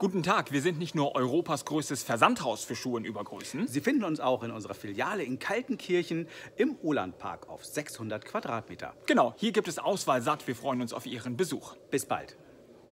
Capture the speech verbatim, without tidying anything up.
Guten Tag, wir sind nicht nur Europas größtes Versandhaus für Schuhe in Übergrößen. Sie finden uns auch in unserer Filiale in Kaltenkirchen im Ohlandpark auf sechshundert Quadratmeter. Genau, hier gibt es Auswahl satt. Wir freuen uns auf Ihren Besuch. Bis bald.